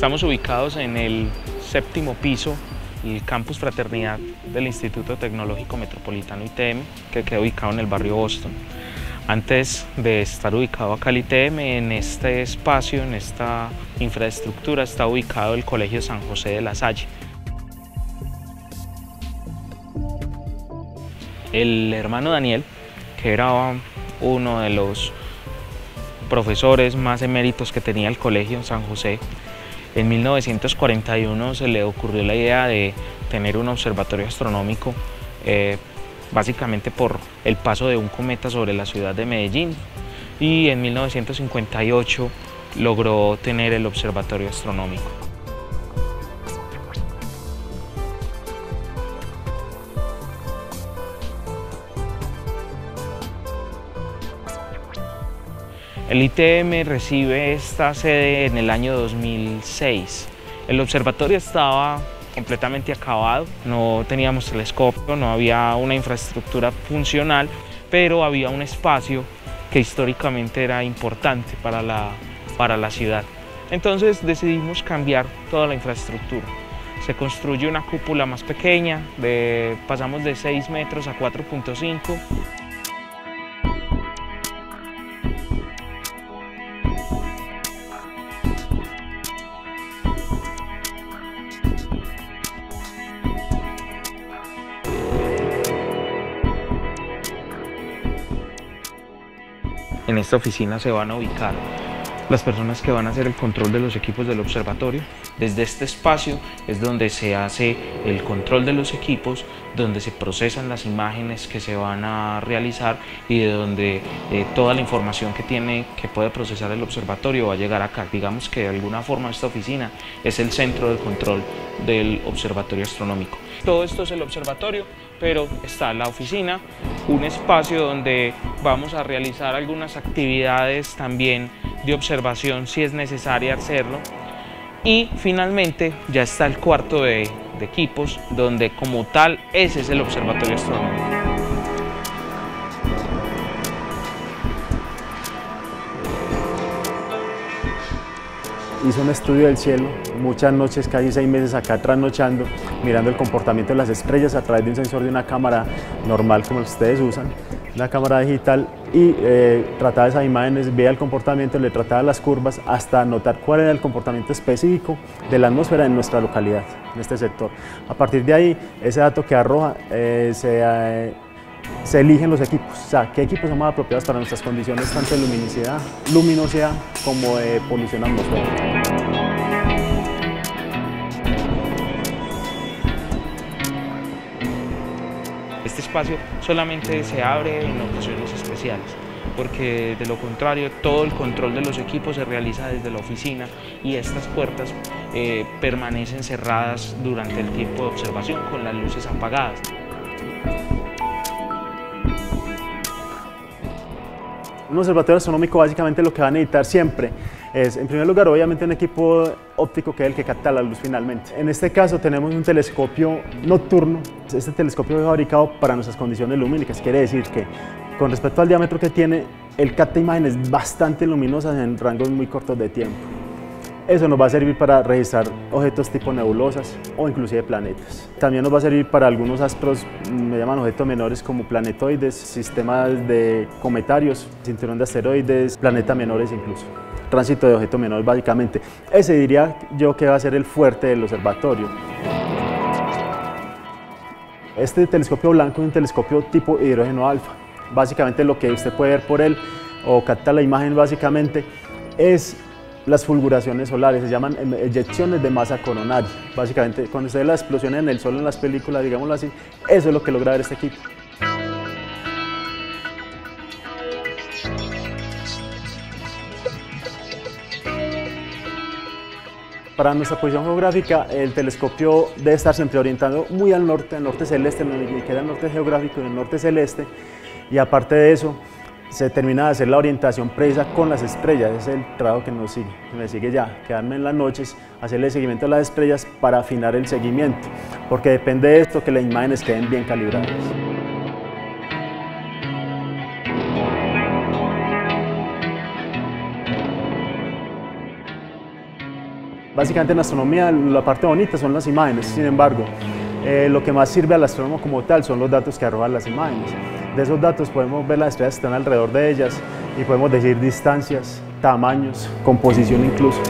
Estamos ubicados en el 7º piso, el Campus Fraternidad del Instituto Tecnológico Metropolitano ITM, que queda ubicado en el barrio Boston. Antes de estar ubicado acá el ITM, en este espacio, en esta infraestructura, está ubicado el Colegio San José de la Salle. El hermano Daniel, que era uno de los profesores más eméritos que tenía el Colegio San José, en 1941 se le ocurrió la idea de tener un observatorio astronómico, básicamente por el paso de un cometa sobre la ciudad de Medellín, y en 1958 logró tener el observatorio astronómico. El ITM recibe esta sede en el año 2006. El observatorio estaba completamente acabado, no teníamos telescopio, no había una infraestructura funcional, pero había un espacio que históricamente era importante para la ciudad. Entonces decidimos cambiar toda la infraestructura. Se construye una cúpula más pequeña, pasamos de 6 metros a 4.5. En esta oficina se van a ubicar las personas que van a hacer el control de los equipos del observatorio. Desde este espacio es donde se hace el control de los equipos, donde se procesan las imágenes que se van a realizar y de donde toda la información que puede procesar el observatorio va a llegar acá. Digamos que de alguna forma esta oficina es el centro del control del observatorio astronómico. Todo esto es el observatorio, pero está la oficina, un espacio donde vamos a realizar algunas actividades también de observación si es necesario hacerlo, y finalmente ya está el cuarto de equipos, donde como tal ese es el observatorio astronómico. Hice un estudio del cielo, muchas noches, casi 6 meses acá trasnochando, mirando el comportamiento de las estrellas a través de un sensor de una cámara normal como ustedes usan, una cámara digital, y trataba esas imágenes, veía el comportamiento, le trataba las curvas hasta notar cuál era el comportamiento específico de la atmósfera en nuestra localidad, en este sector. A partir de ahí, ese dato que arroja se eligen los equipos, o sea, qué equipos son más apropiados para nuestras condiciones, tanto de luminosidad como de polución atmosférica. Este espacio solamente se abre en ocasiones especiales, porque de lo contrario todo el control de los equipos se realiza desde la oficina y estas puertas permanecen cerradas durante el tiempo de observación con las luces apagadas. Un observatorio astronómico básicamente lo que va a necesitar siempre es, en primer lugar, obviamente un equipo óptico que es el que capta la luz finalmente. En este caso tenemos un telescopio nocturno. Este telescopio fue fabricado para nuestras condiciones lumínicas, quiere decir que con respecto al diámetro que tiene, él capta imágenes bastante luminosas en rangos muy cortos de tiempo. Eso nos va a servir para registrar objetos tipo nebulosas o inclusive planetas. También nos va a servir para algunos astros, me llaman objetos menores, como planetoides, sistemas de cometarios, cinturón de asteroides, planetas menores incluso. Tránsito de objetos menores básicamente. Ese diría yo que va a ser el fuerte del observatorio. Este telescopio blanco es un telescopio tipo hidrógeno alfa. Básicamente lo que usted puede ver por él o captar la imagen básicamente es las fulguraciones solares, se llaman eyecciones de masa coronal. Básicamente, cuando ustedes las explosiones en el sol en las películas, digámoslo así, eso es lo que logra ver este equipo. Para nuestra posición geográfica, el telescopio debe estar siempre orientado muy al norte celeste, ni queda el norte geográfico, en el norte celeste, y aparte de eso, se termina de hacer la orientación precisa con las estrellas. Es el trabajo que nos sigue, me sigue ya, quedarme en las noches, hacerle seguimiento a las estrellas para afinar el seguimiento, porque depende de esto que las imágenes queden bien calibradas. Básicamente en astronomía la parte bonita son las imágenes, sin embargo, lo que más sirve al astrónomo como tal son los datos que arrojan las imágenes. De esos datos podemos ver las estrellas que están alrededor de ellas y podemos decir distancias, tamaños, composición incluso.